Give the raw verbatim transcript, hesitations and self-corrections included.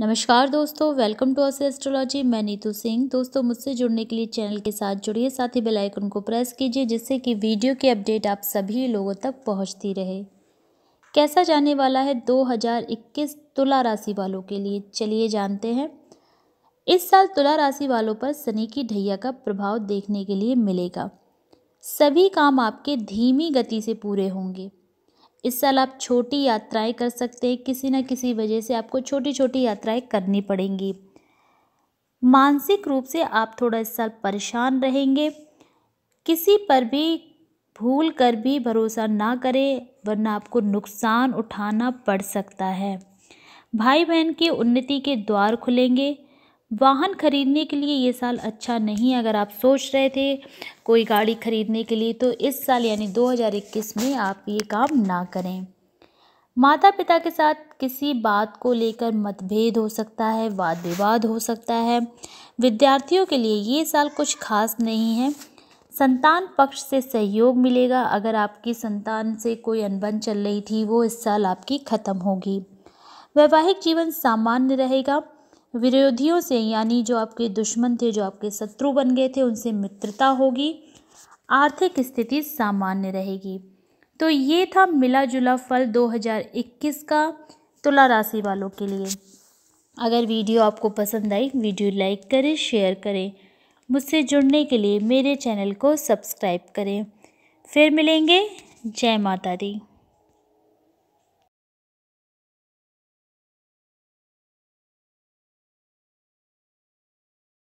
नमस्कार दोस्तों, welcome to अवसे astrology. मैं नीतू सिंह। दोस्तों, मुझसे जुड़ने के लिए चैनल के साथ जुड़िए, साथ ही बेल आइकन को प्रेस कीजिए जिससे कि वीडियो की अपडेट आप सभी लोगों तक पहुंचती रहे। कैसा जाने वाला है दो हज़ार इक्कीस तुला राशि वालों के लिए, चलिए जानते हैं। इस साल तुला राशि वालों पर शनि की ढैया का प्रभाव देखने के लिए मिलेगा। सभी काम आपके धीमी गति से पूरे होंगे। इस साल आप छोटी यात्राएं कर सकते हैं। किसी न किसी वजह से आपको छोटी छोटी यात्राएं करनी पड़ेंगी। मानसिक रूप से आप थोड़ा इस साल परेशान रहेंगे। किसी पर भी भूल कर भी भरोसा ना करें, वरना आपको नुकसान उठाना पड़ सकता है। भाई बहन की उन्नति के द्वार खुलेंगे। वाहन खरीदने के लिए ये साल अच्छा नहीं। अगर आप सोच रहे थे कोई गाड़ी खरीदने के लिए, तो इस साल यानी दो हज़ार इक्कीस में आप ये काम ना करें। माता पिता के साथ किसी बात को लेकर मतभेद हो सकता है, वाद विवाद हो सकता है। विद्यार्थियों के लिए ये साल कुछ खास नहीं है। संतान पक्ष से सहयोग मिलेगा। अगर आपकी संतान से कोई अनबन चल रही थी, वो इस साल आपकी ख़त्म होगी। वैवाहिक जीवन सामान्य रहेगा। विरोधियों से यानी जो आपके दुश्मन थे, जो आपके शत्रु बन गए थे, उनसे मित्रता होगी। आर्थिक स्थिति सामान्य रहेगी। तो ये था मिला जुला फल दो हज़ार इक्कीस का तुला राशि वालों के लिए। अगर वीडियो आपको पसंद आई, वीडियो लाइक करें, शेयर करें। मुझसे जुड़ने के लिए मेरे चैनल को सब्सक्राइब करें। फिर मिलेंगे। जय माता दी।